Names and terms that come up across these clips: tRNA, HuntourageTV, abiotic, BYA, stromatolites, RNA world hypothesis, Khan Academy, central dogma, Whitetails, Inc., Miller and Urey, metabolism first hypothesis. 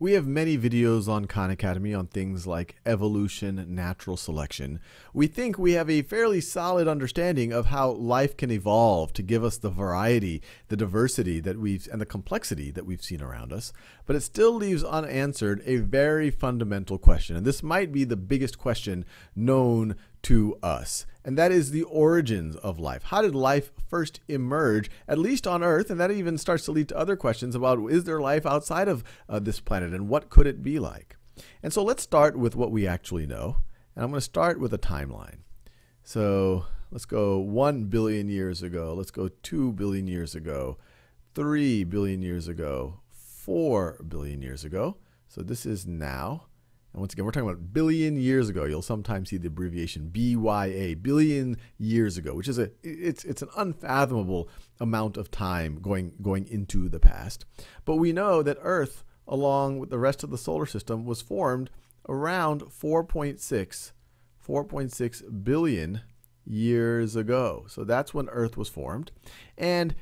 We have many videos on Khan Academy on things like evolution, natural selection. We think we have a fairly solid understanding of how life can evolve to give us the variety, the diversity that we've, and the complexity that we've seen around us, but it still leaves unanswered a very fundamental question, and this might be the biggest question known to us, and that is the origins of life. How did life first emerge, at least on Earth? And that even starts to lead to other questions about, is there life outside of this planet, and what could it be like? And so let's start with what we actually know, and I'm going to start with a timeline. So let's go 1 billion years ago, let's go 2 billion years ago, 3 billion years ago, 4 billion years ago. So this is now. And once again, we're talking about billion years ago. You'll sometimes see the abbreviation BYA, billion years ago, which is it's an unfathomable amount of time going into the past. But we know that Earth, along with the rest of the solar system, was formed around 4.6 billion years ago. So that's when Earth was formed. And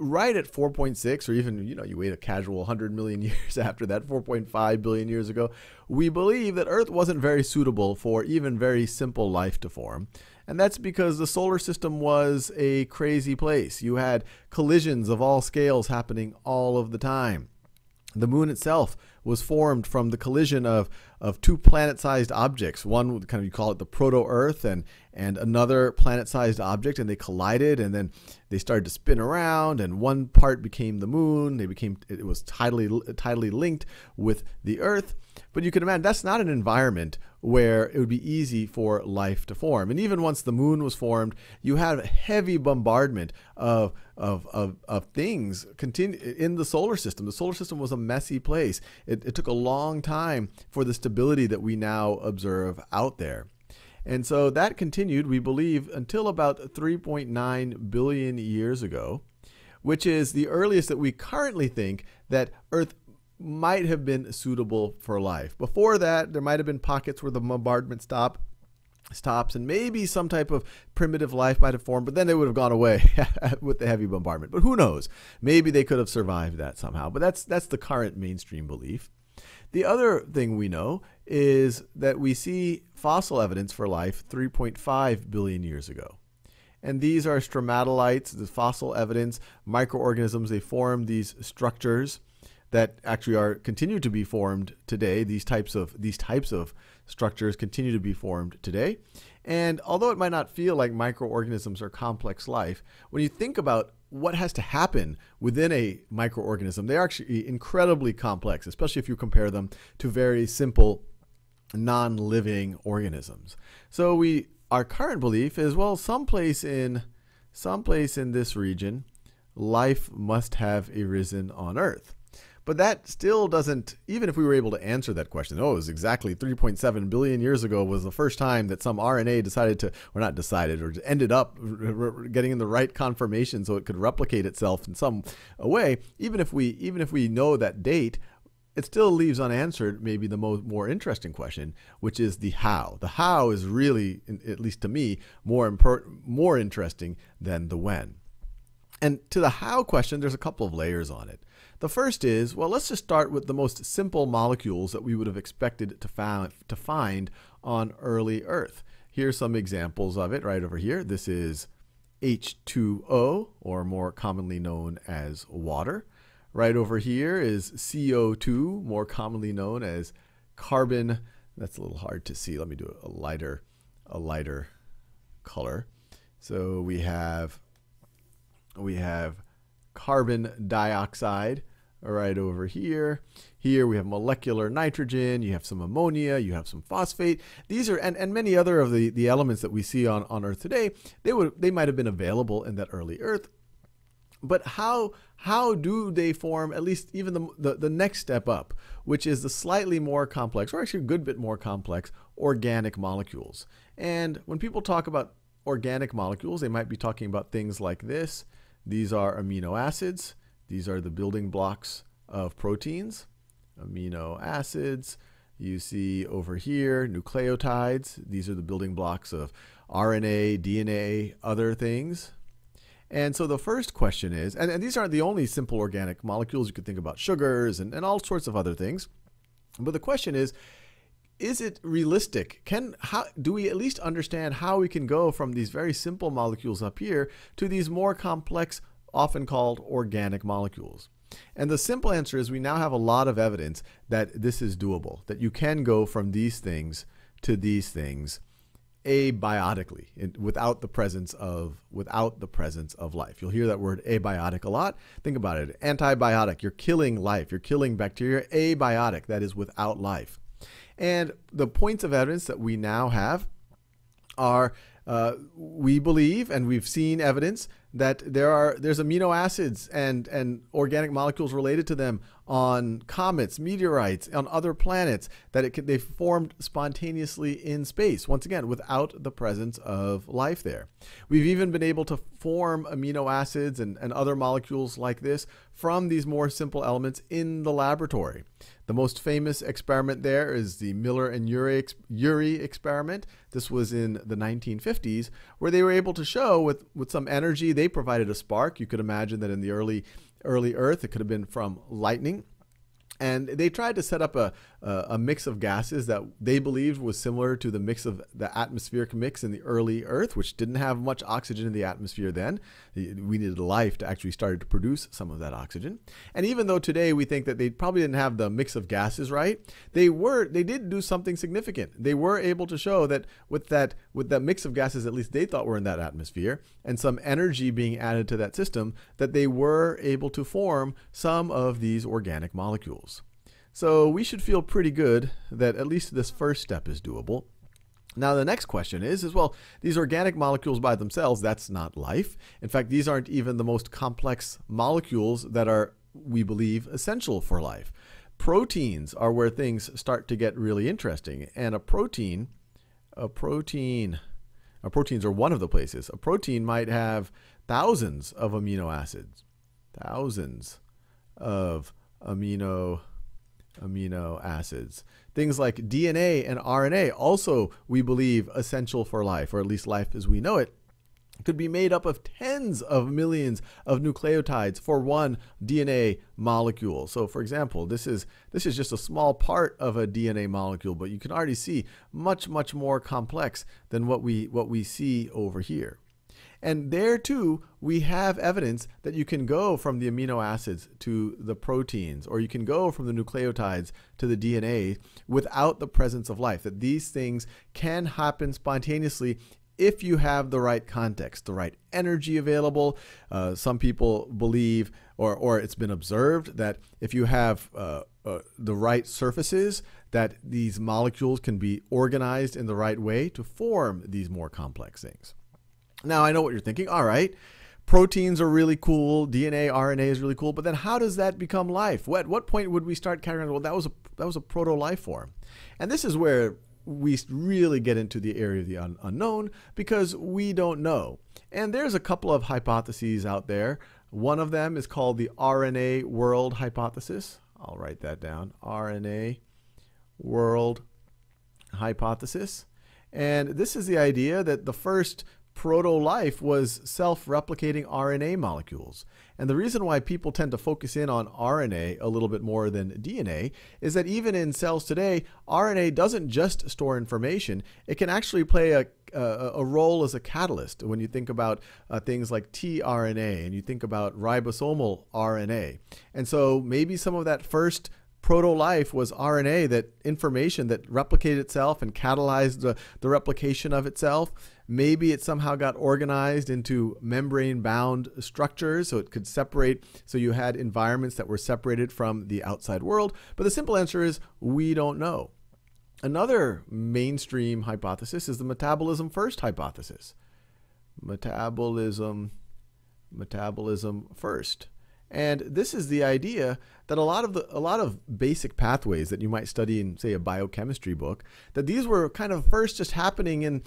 right at 4.6, or even, you know, you wait a casual 100 million years after that, 4.5 billion years ago, we believe that Earth wasn't very suitable for even very simple life to form. And that's because the solar system was a crazy place. You had collisions of all scales happening all of the time. The moon itself was formed from the collision of two planet-sized objects. One, kind of, you call it the proto-Earth, and another planet-sized object, and they collided, and then they started to spin around, and one part became the moon. It was tidally linked with the Earth. But you can imagine that's not an environment where it would be easy for life to form. And even once the moon was formed, you had a heavy bombardment of things in the solar system. The solar system was a messy place. It took a long time for the stability that we now observe out there. And so that continued, we believe, until about 3.9 billion years ago, which is the earliest that we currently think that Earth might have been suitable for life. Before that, there might have been pockets where the bombardment stops, and maybe some type of primitive life might have formed, but then they would have gone away with the heavy bombardment. But who knows? Maybe they could have survived that somehow. But that's the current mainstream belief. The other thing we know is that we see fossil evidence for life 3.5 billion years ago. And these are stromatolites, the fossil evidence, microorganisms. They form these structures that actually continue to be formed today. These types of structures continue to be formed today. And although it might not feel like microorganisms are complex life, when you think about what has to happen within a microorganism, they are actually incredibly complex, especially if you compare them to very simple non-living organisms. So our current belief is, well, someplace in this region, life must have arisen on Earth. But that still doesn't, even if we were able to answer that question, oh, it was exactly 3.7 billion years ago was the first time that some RNA ended up getting in the right conformation so it could replicate itself in some way. Even if we know that date, it still leaves unanswered maybe the more interesting question, which is the how. The how is really, at least to me, more interesting than the when. And to the how question, there's a couple of layers on it. The first is, well, let's just start with the most simple molecules that we would have expected to find on early Earth. Here's some examples of it right over here. This is H2O, or more commonly known as water. Right over here is CO2, more commonly known as carbon. That's a little hard to see. Let me do a lighter color. So we have carbon dioxide right over here. Here we have molecular nitrogen, you have some ammonia, you have some phosphate. These are, and many other of the elements that we see on Earth today, they might have been available in that early Earth. But how do they form at least even the next step up, which is the slightly more complex, or actually a good bit more complex, organic molecules? And when people talk about organic molecules, they might be talking about things like this. These are amino acids. These are the building blocks of proteins. Amino acids. You see over here nucleotides. These are the building blocks of RNA, DNA, other things. And so the first question is, and these aren't the only simple organic molecules. You could think about sugars and all sorts of other things. But the question is it realistic? Do we at least understand how we can go from these very simple molecules up here to these more complex, often called organic molecules? And the simple answer is we now have a lot of evidence that this is doable, that you can go from these things to these things abiotically, without the presence of life. You'll hear that word abiotic a lot. Think about it. Antibiotic, you're killing life, you're killing bacteria. Abiotic, that is without life. And the points of evidence that we now have are, we believe, and we've seen evidence, that there's amino acids and organic molecules related to them on comets, meteorites, on other planets, that they formed spontaneously in space, once again, without the presence of life there. We've even been able to form amino acids and other molecules like this from these more simple elements in the laboratory. The most famous experiment there is the Miller and Urey experiment. This was in the 1950s, where they were able to show with some energy, they provided a spark. You could imagine that in the early Earth, it could have been from lightning. And they tried to set up a mix of gases that they believed was similar to the mix of the atmospheric mix in the early Earth, which didn't have much oxygen in the atmosphere then. We needed life to actually start to produce some of that oxygen. And even though today we think that they probably didn't have the mix of gases right, they did do something significant. They were able to show that with that mix of gases, at least they thought were in that atmosphere, and some energy being added to that system, that they were able to form some of these organic molecules. So we should feel pretty good that at least this first step is doable. Now the next question is well, these organic molecules by themselves, that's not life. In fact, these aren't even the most complex molecules that are, we believe, essential for life. Proteins are where things start to get really interesting. And proteins are one of the places. A protein might have thousands of amino acids, thousands of amino acids. Things like DNA and RNA, also we believe essential for life, or at least life as we know it, could be made up of tens of millions of nucleotides for one DNA molecule. So for example, this is just a small part of a DNA molecule, but you can already see much, much more complex than what we see over here. And there too, we have evidence that you can go from the amino acids to the proteins, or you can go from the nucleotides to the DNA without the presence of life, that these things can happen spontaneously if you have the right context, the right energy available. Some people believe, or it's been observed, that if you have the right surfaces, that these molecules can be organized in the right way to form these more complex things. Now I know what you're thinking. All right, proteins are really cool, DNA, RNA is really cool, but then how does that become life? At what point would we start carrying on? Well, that was a proto-life form. And this is where we really get into the area of the unknown, because we don't know. And there's a couple of hypotheses out there. One of them is called the RNA world hypothesis. I'll write that down, RNA world hypothesis. And this is the idea that the first proto-life was self-replicating RNA molecules. And the reason why people tend to focus in on RNA a little bit more than DNA is that even in cells today, RNA doesn't just store information, it can actually play a role as a catalyst. When you think about things like tRNA, and you think about ribosomal RNA. And so maybe some of that first proto-life was RNA, that information that replicated itself and catalyzed the replication of itself. Maybe it somehow got organized into membrane-bound structures so it could separate, so you had environments that were separated from the outside world. But the simple answer is we don't know. Another mainstream hypothesis is the metabolism first hypothesis. Metabolism first. And this is the idea that a lot of basic pathways that you might study in, say, a biochemistry book, that these were kind of first just happening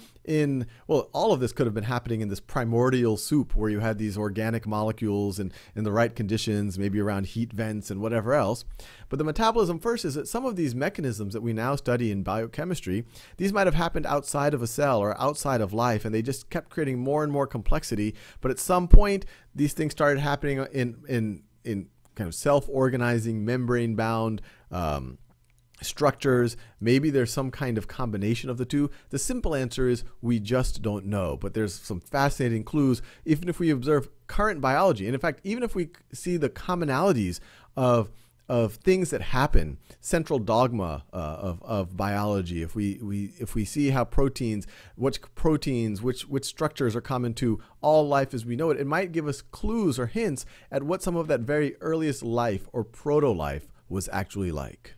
well, all of this could have been happening in this primordial soup where you had these organic molecules and in the right conditions, maybe around heat vents and whatever else. But the metabolism first is that some of these mechanisms that we now study in biochemistry, these might have happened outside of a cell or outside of life, and they just kept creating more and more complexity. But at some point, these things started happening in kind of self-organizing, membrane-bound structures, maybe there's some kind of combination of the two. The simple answer is we just don't know, but there's some fascinating clues even if we observe current biology. And in fact, even if we see the commonalities of things that happen, central dogma of biology, if we see how proteins, which structures are common to all life as we know it, it might give us clues or hints at what some of that very earliest life or proto-life was actually like.